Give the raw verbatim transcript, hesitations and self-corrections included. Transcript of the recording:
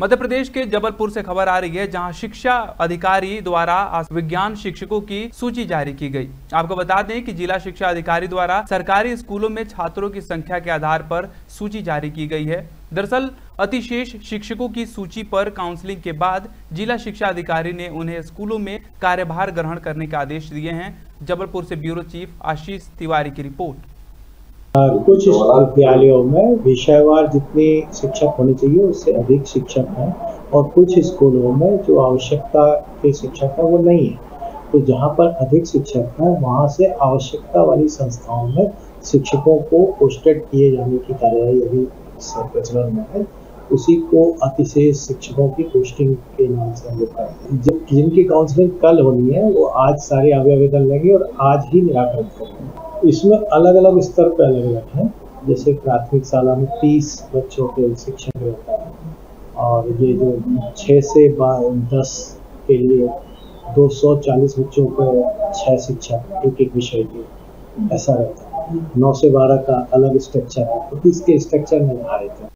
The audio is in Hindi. मध्य प्रदेश के जबलपुर से खबर आ रही है, जहां शिक्षा अधिकारी द्वारा विज्ञान शिक्षकों की सूची जारी की गई। आपको बता दें कि जिला शिक्षा अधिकारी द्वारा सरकारी स्कूलों में छात्रों की संख्या के आधार पर सूची जारी की गई है। दरअसल अतिशेष शिक्षकों की सूची पर काउंसलिंग के बाद जिला शिक्षा अधिकारी ने उन्हें स्कूलों में कार्यभार ग्रहण करने के आदेश दिए हैं। जबलपुर से ब्यूरो चीफ आशीष तिवारी की रिपोर्ट। कुछ विद्यालयों में विषयवार जितने शिक्षक होने चाहिए उससे अधिक शिक्षक हैं और कुछ स्कूलों में जो आवश्यकता के शिक्षक हैं वो नहीं है। तो जहाँ पर अधिक शिक्षक हैं वहाँ से आवश्यकता वाली संस्थाओं में शिक्षकों को पोस्टेड किए जाने की कार्यवाही अभी प्रचलन में है। उसी को अतिशेष शिक्षकों की पोस्टिंग के नाम से हम लोग करते हैं। जिन जिनकी काउंसलिंग कल होनी है वो आज सारे आवेदन लेंगे और आज ही निराकरण करेंगे। इसमें अलग अलग स्तर पर अलग अलग हैं, जैसे प्राथमिक शाला में तीस बच्चों के शिक्षक होता है और ये जो छः से दस के लिए दो सौ चालीस बच्चों के छः शिक्षक एक एक विषय के ऐसा रहता है। नौ से बारह का अलग स्ट्रक्चर है, तो इसके स्ट्रक्चर में आए थे।